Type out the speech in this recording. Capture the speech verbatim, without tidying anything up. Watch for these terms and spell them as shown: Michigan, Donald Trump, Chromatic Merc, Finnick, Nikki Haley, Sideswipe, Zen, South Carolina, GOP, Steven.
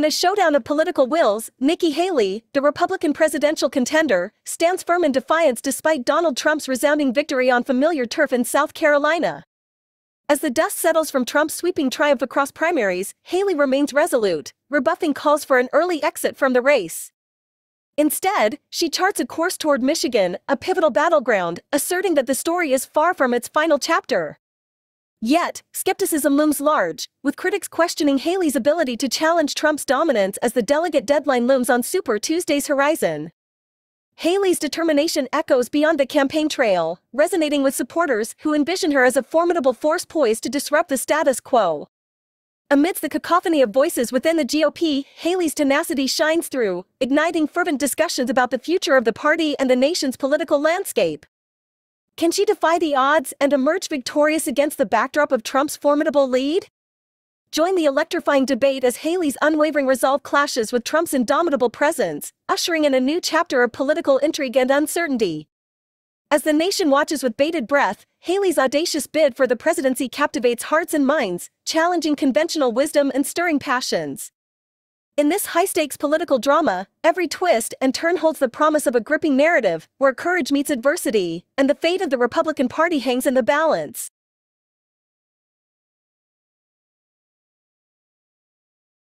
In a showdown of political wills, Nikki Haley, the Republican presidential contender, stands firm in defiance despite Donald Trump's resounding victory on familiar turf in South Carolina. As the dust settles from Trump's sweeping triumph across primaries, Haley remains resolute, rebuffing calls for an early exit from the race. Instead, she charts a course toward Michigan, a pivotal battleground, asserting that the story is far from its final chapter. Yet, skepticism looms large, with critics questioning Haley's ability to challenge Trump's dominance as the delegate deadline looms on Super Tuesday's horizon. Haley's determination echoes beyond the campaign trail, resonating with supporters who envision her as a formidable force poised to disrupt the status quo. Amidst the cacophony of voices within the G O P, Haley's tenacity shines through, igniting fervent discussions about the future of the party and the nation's political landscape. Can she defy the odds and emerge victorious against the backdrop of Trump's formidable lead? Join the electrifying debate as Haley's unwavering resolve clashes with Trump's indomitable presence, ushering in a new chapter of political intrigue and uncertainty. As the nation watches with bated breath, Haley's audacious bid for the presidency captivates hearts and minds, challenging conventional wisdom and stirring passions. In this high-stakes political drama, every twist and turn holds the promise of a gripping narrative, where courage meets adversity, and the fate of the Republican Party hangs in the balance.